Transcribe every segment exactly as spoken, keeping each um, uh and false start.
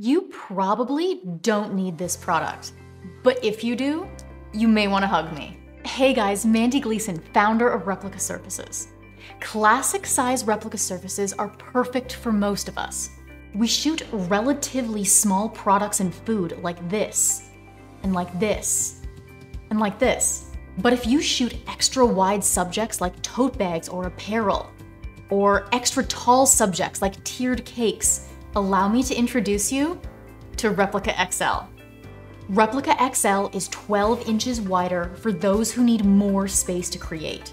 You probably don't need this product, but if you do, you may want to hug me. Hey guys, Mandy Gleason, founder of Replica Surfaces. Classic size replica surfaces are perfect for most of us. We shoot relatively small products and food like this, and like this, and like this. But if you shoot extra wide subjects like tote bags or apparel, or extra tall subjects like tiered cakes, allow me to introduce you to Replica X L. Replica X L is twelve inches wider for those who need more space to create.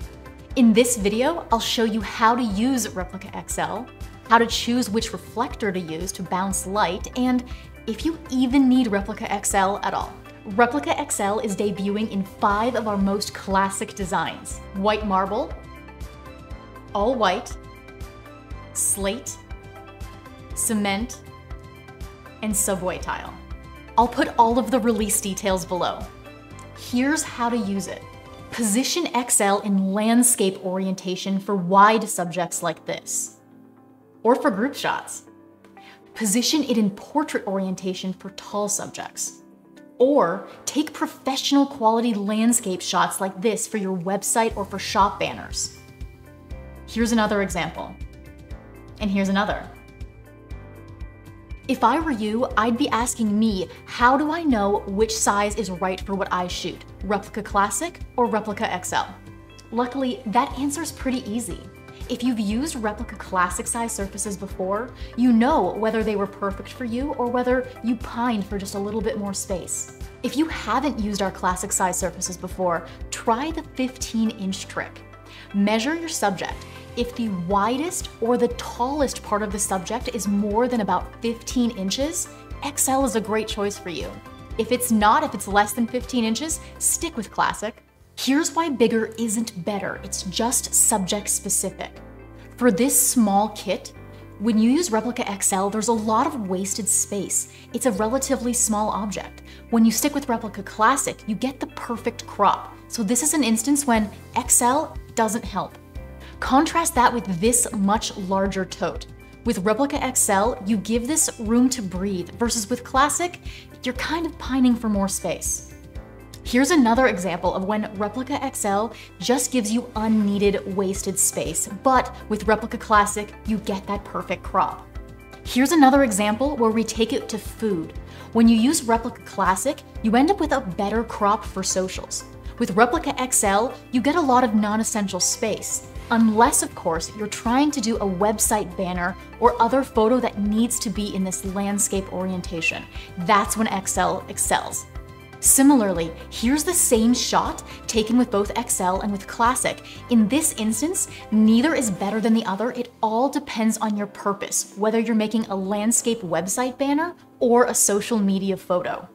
In this video, I'll show you how to use Replica X L, how to choose which reflector to use to bounce light, and if you even need Replica X L at all. Replica X L is debuting in five of our most classic designs: white marble, all white, slate, cement, and subway tile. I'll put all of the release details below. Here's how to use it. Position X L in landscape orientation for wide subjects like this, or for group shots. Position it in portrait orientation for tall subjects, or take professional quality landscape shots like this for your website or for shop banners. Here's another example, and here's another. If I were you, I'd be asking me, how do I know which size is right for what I shoot? Replica Classic or Replica X L? Luckily, that answer's pretty easy. If you've used Replica Classic size surfaces before, you know whether they were perfect for you or whether you pined for just a little bit more space. If you haven't used our classic size surfaces before, try the fifteen inch trick. Measure your subject. If the widest or the tallest part of the subject is more than about fifteen inches, X L is a great choice for you. If it's not, if it's less than fifteen inches, stick with classic. Here's why bigger isn't better. It's just subject specific. For this small kit, when you use Replica X L, there's a lot of wasted space. It's a relatively small object. When you stick with Replica Classic, you get the perfect crop. So this is an instance when X L doesn't help. Contrast that with this much larger tote. With Replica X L, you give this room to breathe, versus with Classic, you're kind of pining for more space. Here's another example of when Replica X L just gives you unneeded, wasted space, but with Replica Classic, you get that perfect crop. Here's another example where we take it to food. When you use Replica Classic, you end up with a better crop for socials. With Replica X L, you get a lot of non-essential space. Unless, of course, you're trying to do a website banner or other photo that needs to be in this landscape orientation. That's when X L excels. Similarly, here's the same shot taken with both X L and with Classic. In this instance, neither is better than the other. It all depends on your purpose, whether you're making a landscape website banner or a social media photo.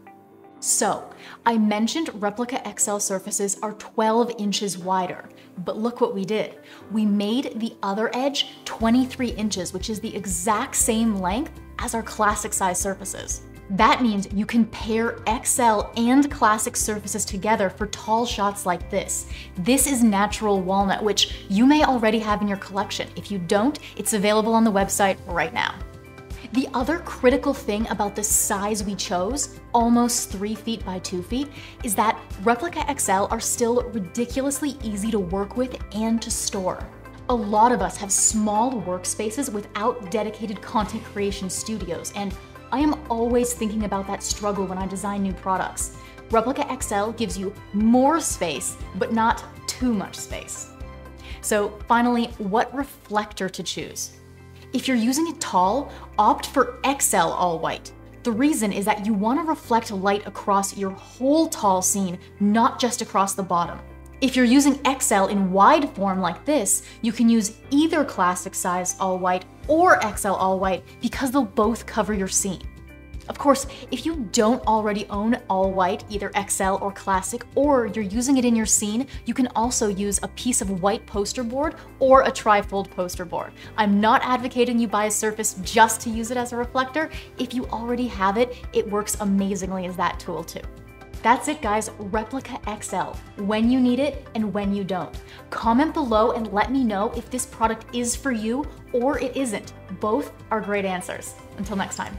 So, I mentioned Replica X L surfaces are twelve inches wider, but look what we did. We made the other edge twenty-three inches, which is the exact same length as our classic size surfaces. That means you can pair X L and classic surfaces together for tall shots like this. This is natural walnut, which you may already have in your collection. If you don't, it's available on the website right now. The other critical thing about the size we chose, almost three feet by two feet, is that Replica X L are still ridiculously easy to work with and to store. A lot of us have small workspaces without dedicated content creation studios, and I am always thinking about that struggle when I design new products. Replica X L gives you more space, but not too much space. So finally, what reflector to choose? If you're using it tall, opt for X L all white. The reason is that you want to reflect light across your whole tall scene, not just across the bottom. If you're using X L in wide form like this, you can use either classic size all white or X L all white because they'll both cover your scene. Of course, if you don't already own all white, either X L or classic, or you're using it in your scene, you can also use a piece of white poster board or a trifold poster board. I'm not advocating you buy a surface just to use it as a reflector. If you already have it, it works amazingly as that tool too. That's it guys, Replica X L, when you need it and when you don't. Comment below and let me know if this product is for you or it isn't. Both are great answers. Until next time.